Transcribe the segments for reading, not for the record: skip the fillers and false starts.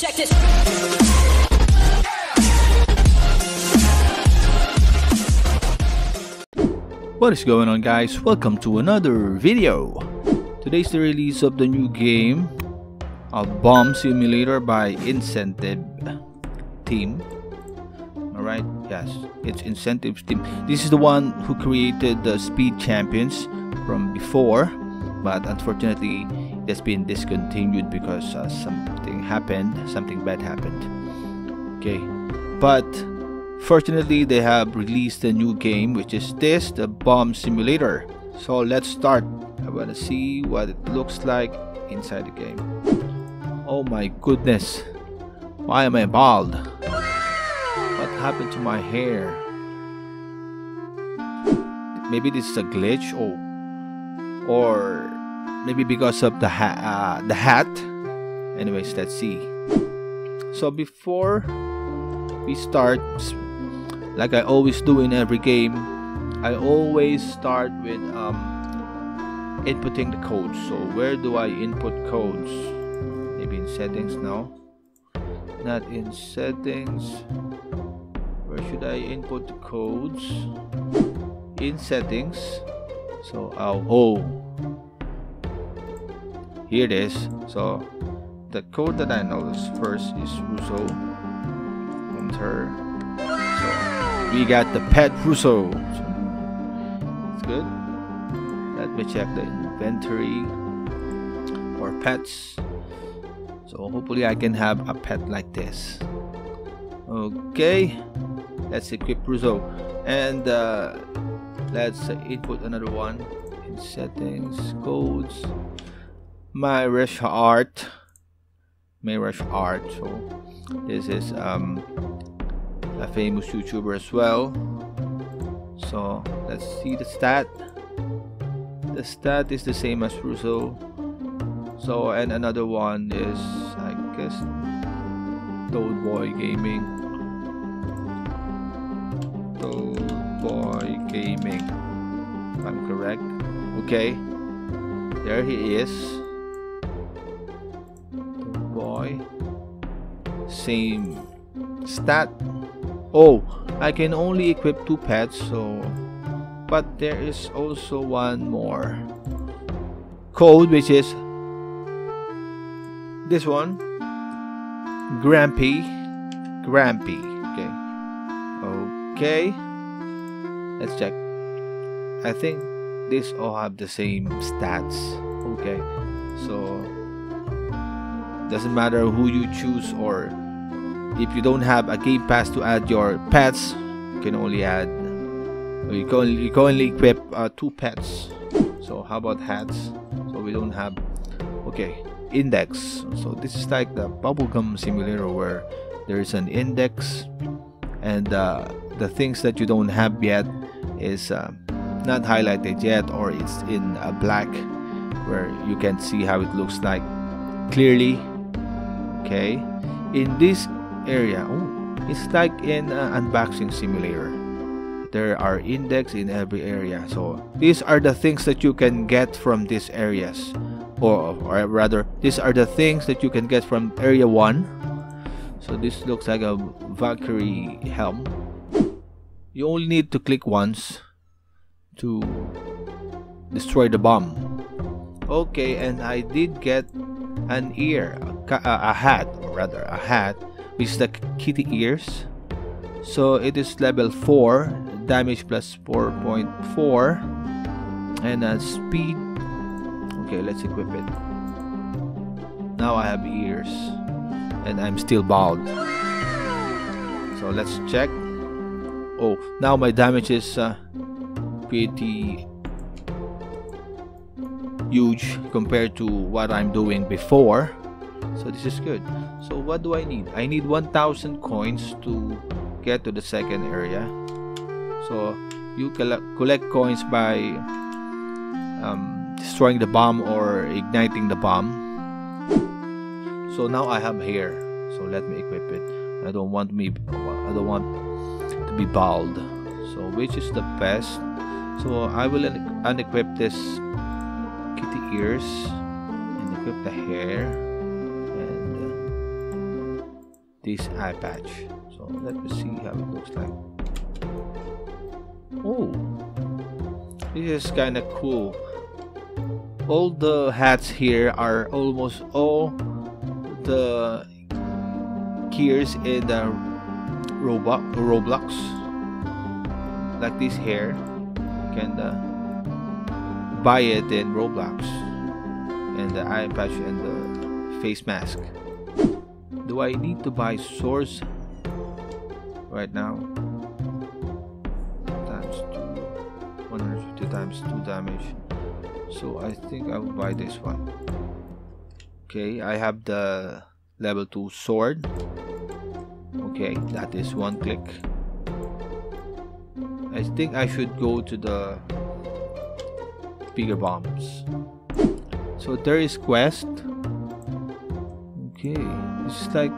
Check this. What is going on, guys? Welcome to another video. Today's the release of the new game, a Bomb Simulator by Incentive Team. Alright, yes, it's Incentive Team. This is the one who created the Speed Champions from before, but unfortunately has been discontinued because something bad happened. Okay, but fortunately they have released a new game, which is this, the Bomb Simulator. So let's start. I want to see what it looks like inside the game. Oh my goodness, why am I bald? What happened to my hair? Maybe this is a glitch or maybe because of the hat. Anyways, let's see. So before we start, like I always do in every game, I always start with inputting the code. So where do I input codes? Maybe in settings? No, not in settings. Where should I input the codes? In settings. So here it is. So the code that I noticed first is Russo. Enter. So we got the pet Russo. So it's good. Let me check the inventory for pets. So hopefully I can have a pet like this. Okay, let's equip Russo, and let's input another one in settings, codes. MyRussianArt. So this is a famous YouTuber as well. So let's see the stat. The stat is the same as Russo. So, and another one is, I guess, Toad Boy Gaming. Toad Boy Gaming, if I'm correct. Okay, there he is. Same stat. Oh, I can only equip 2 pets, so but there is also one more code, which is this one, Grampy. Okay, let's check. I think these all have the same stats. Okay, so doesn't matter who you choose, or if you don't have a game pass to add your pets, you can only add, you can only equip 2 pets. So how about hats? So we don't have. Okay, index. So this is like the bubblegum simulator where there is an index, and the things that you don't have yet is not highlighted yet, or it's in black, where you can see how it looks like clearly. Okay, in this area, it's like in unboxing simulator. There are index in every area. So these are the things that you can get from these areas, or rather, these are the things that you can get from area 1. So this looks like a Valkyrie Helm. You only need to click once to destroy the bomb. Okay, and I did get an ear, a hat, which is the kitty ears. So it is level 4, damage plus 4.4, and speed. Okay, let's equip it. Now I have ears, and I'm still bald. So let's check. Oh, now my damage is pretty huge compared to what I'm doing before, so this is good. So what do I need? I need 1,000 coins to get to the second area. So you collect coins by destroying the bomb or igniting the bomb. So now I have hair, so let me equip it. I don't want to be bald. So which is the best? So I will unequip this kitty ears and equip the hair, and this eye patch. So let me see how it looks like. Oh, this is kind of cool. All the hats here are almost all the gears in the Roblox. Like this hair, you can buy it in Roblox, and the eye patch and the face mask. Do I need to buy swords right now? Times 2, 150 times 2 damage. So I think I will buy this one. Okay, I have the level 2 sword. Okay, that is one click. I think I should go to the bigger bombs. So there is quest. Okay, this is like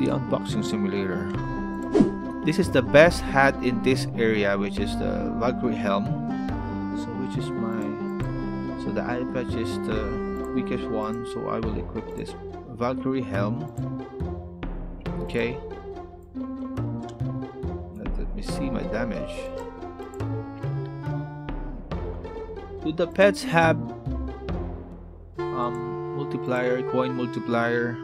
the unboxing simulator. This is the best hat in this area, which is the Valkyrie Helm. So which is so the eye patch is the weakest one, so I will equip this Valkyrie Helm. Okay. Let me see my damage. Do the pets have multiplier, coin multiplier?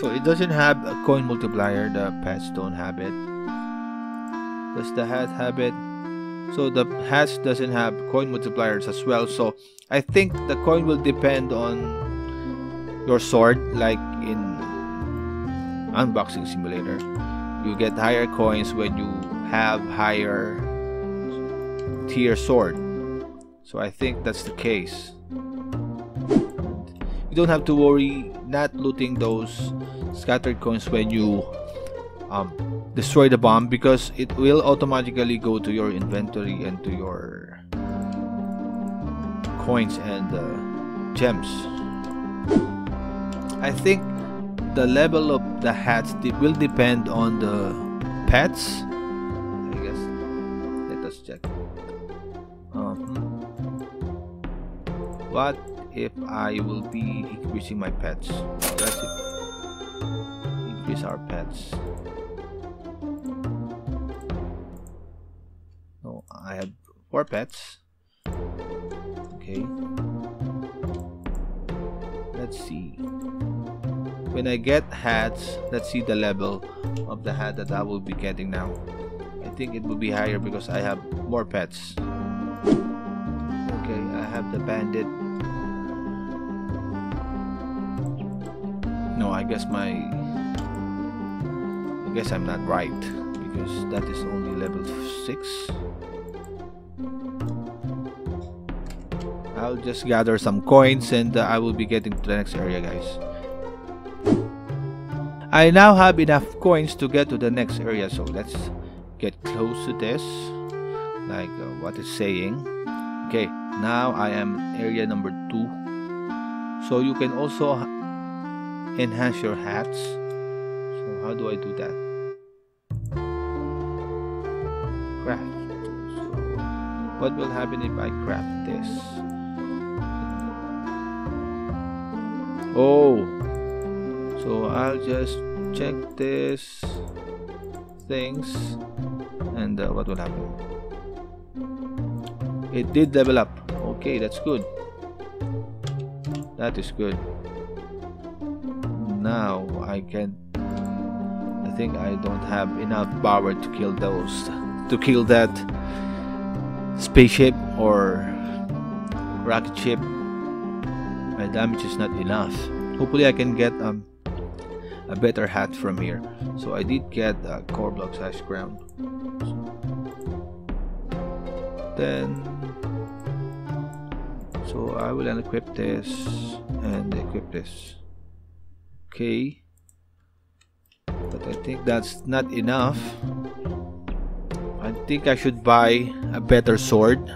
So it doesn't have a coin multiplier, the pets don't have it. Does the hat have it? So the hats doesn't have coin multipliers as well, so I think the coin will depend on your sword, like in Unboxing Simulator. You get higher coins when you have higher tier sword. So I think that's the case. You don't have to worry not looting those scattered coins when you destroy the bomb, because it will automatically go to your inventory and to your coins and gems. I think the level of the hats will depend on the pets, I guess. Let us check. What if I will be increasing my pets? That's it. Increase our pets. No, I have 4 pets. Okay. Let's see. When I get hats, let's see the level of the hat that I will be getting now. I think it will be higher because I have more pets. Okay, I have the bandit. No, I guess I'm not right, because that is only level 6. I'll just gather some coins and I will be getting to the next area, guys. I now have enough coins to get to the next area, so let's get close to this, like what it's saying. Okay, now I am area number 2. So you can also enhance your hats. So how do I do that? Craft. So what will happen if I craft this? Oh. So I'll just check these things, and what will happen? It did level up. Okay, that's good. That is good. Now I think I don't have enough power to kill those, to kill that spaceship or rocket ship. My damage is not enough. Hopefully I can get a better hat from here. So I did get a core block size crown. So I will unequip this and equip this. Okay, but I think that's not enough. I think I should buy a better sword.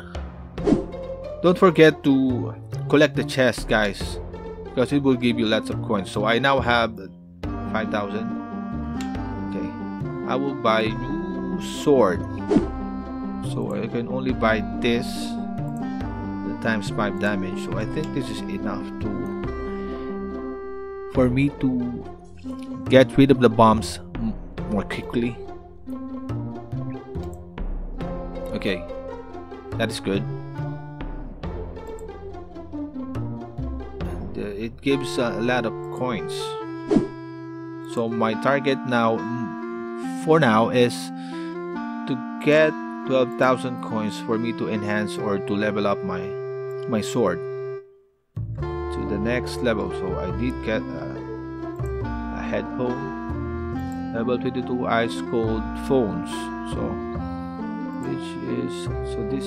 Don't forget to collect the chest, guys, because it will give you lots of coins. So I now have 5,000. Okay, I will buy a new sword. So I can only buy this, the times 5 damage. So I think this is enough for me to get rid of the bombs more quickly. Okay, that is good. And, it gives a lot of coins. So my target now, for now, is to get 12,000 coins for me to enhance or to level up my sword to the next level. So I did get a headphone, level 22 ice cold phones. So this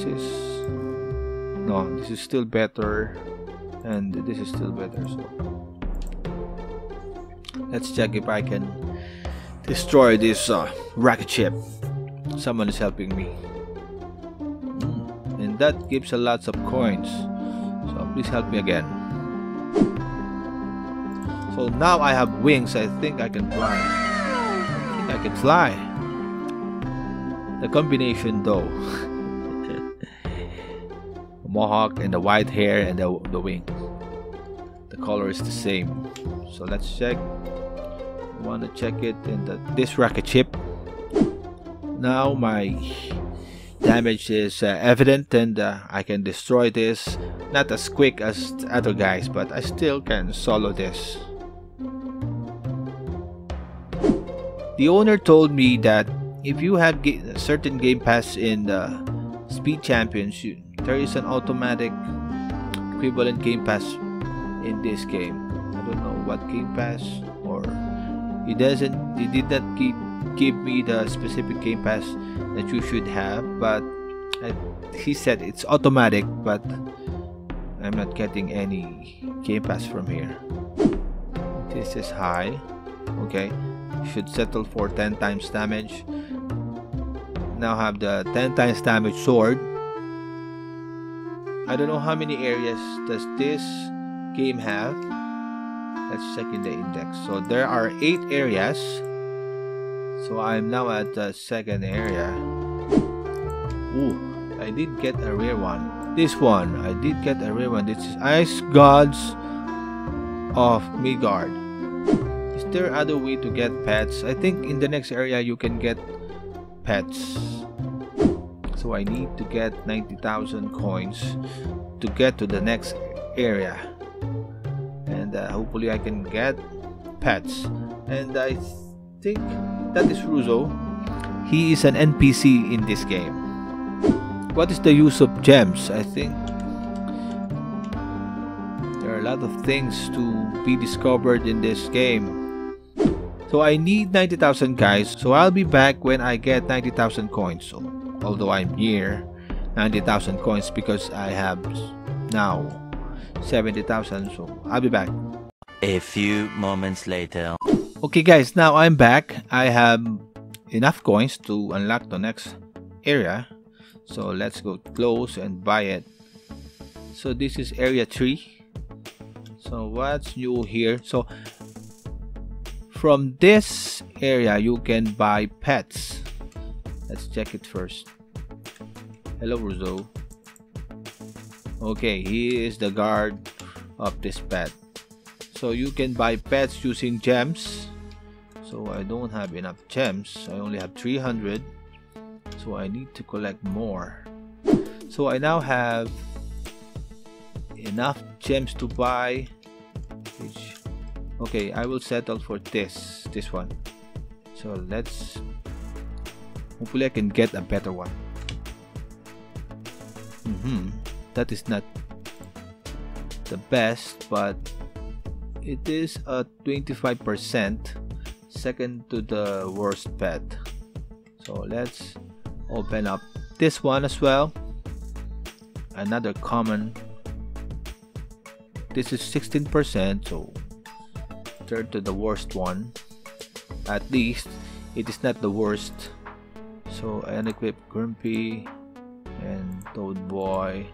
is still better, and this is still better. So let's check if I can destroy this rocket ship. Someone is helping me, and that gives a lot of coins, so please help me again. So now I have wings. I think I can fly. The combination though, the mohawk and the white hair and the wings, the color is the same. So let's check. I want to check it in this rocket ship. Now my damage is evident, and I can destroy this. Not as quick as the other guys, but I still can solo this. The owner told me that if you have certain game pass in the Speed Champions, there is an automatic equivalent game pass in this game. I don't know what game pass, or he did not give me the specific game pass that you should have, but he said it's automatic, but I'm not getting any game pass from here. This is high. Okay, should settle for 10 times damage. Now have the 10 times damage sword. I don't know how many areas does this game have. Let's check in the index. So there are 8 areas. So I'm now at the second area. Ooh, I did get a rare one. This is Ice Gods of Midgard. Is there other way to get pets? I think in the next area you can get pets. So I need to get 90,000 coins to get to the next area. And hopefully I can get pets. And I think that is Russo. He is an NPC in this game. What is the use of gems? I think there are a lot of things to be discovered in this game. So I need 90,000 guys. So I'll be back when I get 90,000 coins. So although I'm near 90,000 coins because I have now 70,000. So I'll be back. A few moments later. Okay guys, now I'm back. I have enough coins to unlock the next area. So let's go close and buy it. So this is area 3. So what's new here? So from this area you can buy pets. Let's check it first. Hello Russo. Okay, he is the guard of this pet. So you can buy pets using gems. So I don't have enough gems. I only have 300. So I need to collect more. So I now have enough gems to buy. Okay, I will settle for this one. So let's... hopefully I can get a better one. That is not the best, but it is a 25%. Second to the worst pet. So let's open up this one as well. Another common. This is 16%, so third to the worst one. At least it is not the worst. So unequip Grumpy and Toad Boy.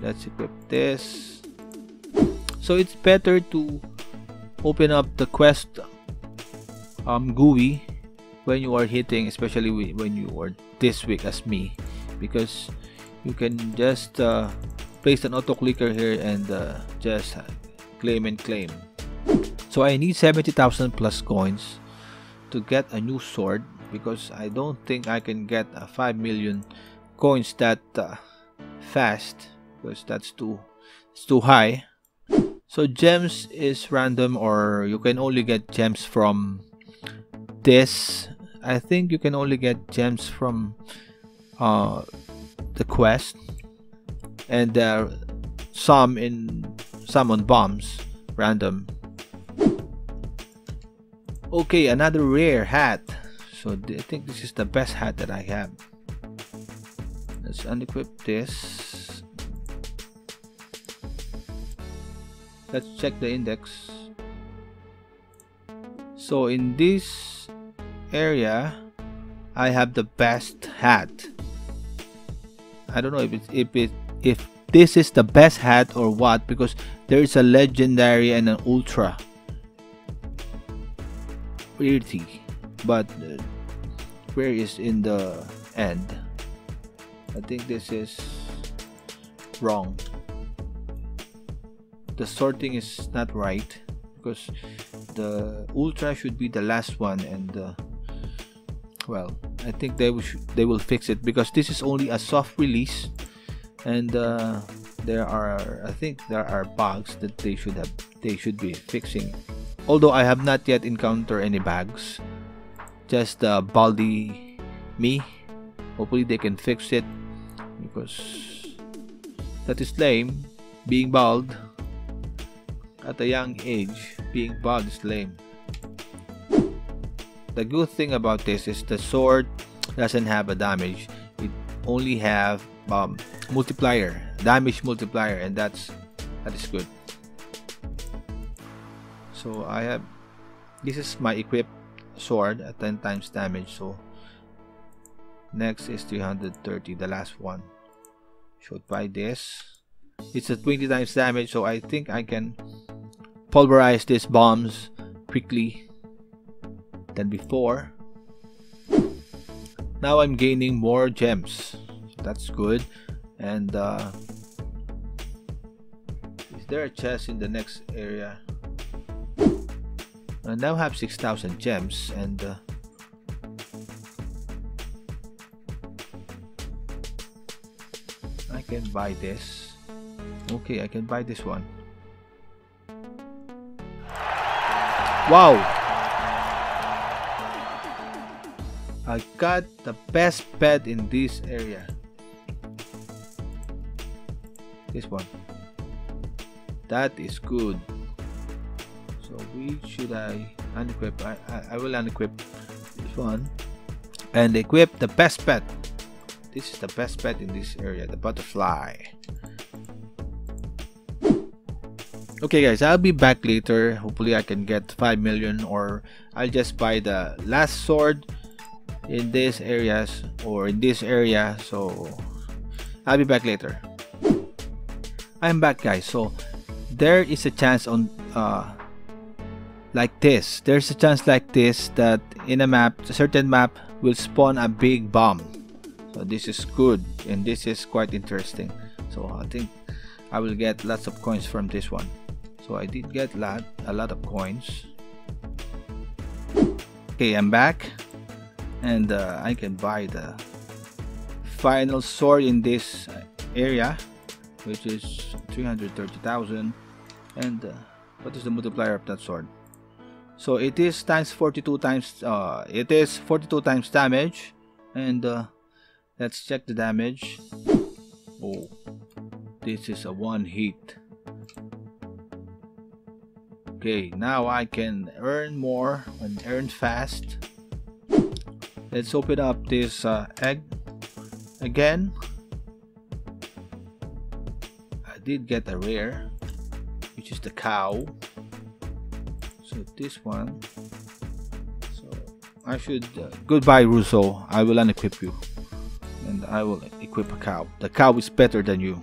Let's equip this. So it's better to open up the quest GUI when you are hitting, especially when you are this weak as me, because you can just place an auto clicker here and just claim. So I need 70,000 plus coins to get a new sword, because I don't think I can get a 5 million coins that fast, because it's too high. So gems is random, or you can only get gems from this. I think you can only get gems from the quest, and some on bombs, random. Okay, another rare hat. So I think this is the best hat that I have. Let's unequip this. Let's check the index. So in this area, I have the best hat. I don't know if this is the best hat or what, because there is a legendary and an ultra. Pretty, but where is in the end? I think this is wrong. The sorting is not right, because the ultra should be the last one, and well, I think they will fix it, because this is only a soft release, and I think there are bugs that they should be fixing. Although I have not yet encountered any bugs, just baldy me. Hopefully they can fix it, because that is lame. Being bald at a young age, being bald is lame. The good thing about this is the sword doesn't have a damage. It only have damage multiplier, and that is good. So I have, this is my equipped sword at 10 times damage. So next is 330, the last one. Should buy this. It's at 20 times damage, so I think I can pulverize these bombs quickly than before. Now I'm gaining more gems, so that's good. And is there a chest in the next area? I now have 6,000 gems, and I can buy this. Okay, I can buy this one. Wow! I got the best pet in this area. This one. That is good. So which should I unequip? I will unequip this one and equip the best pet. This is the best pet in this area, the butterfly. Okay guys, I'll be back later. Hopefully I can get 5 million, or I'll just buy the last sword in these areas, or in this area. So I'll be back later. I'm back guys. So there is a chance on like this. There's a chance like this that in a map, a certain map will spawn a big bomb. So this is good, and this is quite interesting. So I think I will get lots of coins from this one. So I did get a lot of coins. Okay, I'm back, and I can buy the final sword in this area, which is 330,000. And what is the multiplier of that sword? So it is times 42 times. It is 42 times damage, and let's check the damage. Oh. This is a one hit. Okay, now I can earn more and earn fast. Let's open up this egg again. I did get a rare, which is the cow. So this one. So I should goodbye Russo. I will unequip you, and I will equip a cow. The cow is better than you.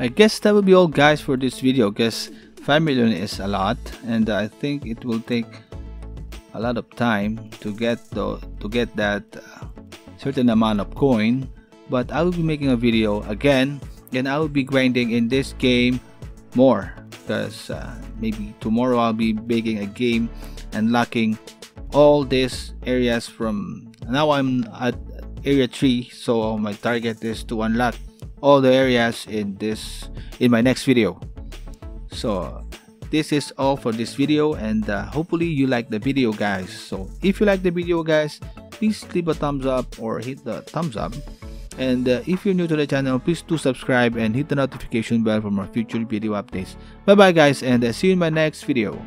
I guess that will be all guys for this video, because 5 million is a lot, and I think it will take a lot of time to get that certain amount of coin. But I will be making a video again, and I will be grinding in this game more. because maybe tomorrow I'll be making a game unlocking all these areas. From now I'm at area 3, so my target is to unlock all the areas in my next video. So this is all for this video, and hopefully you like the video, guys. So if you like the video, guys, please leave a thumbs up or hit the thumbs up, and if you're new to the channel, please do subscribe and hit the notification bell for more future video updates. Bye bye guys, and see you in my next video.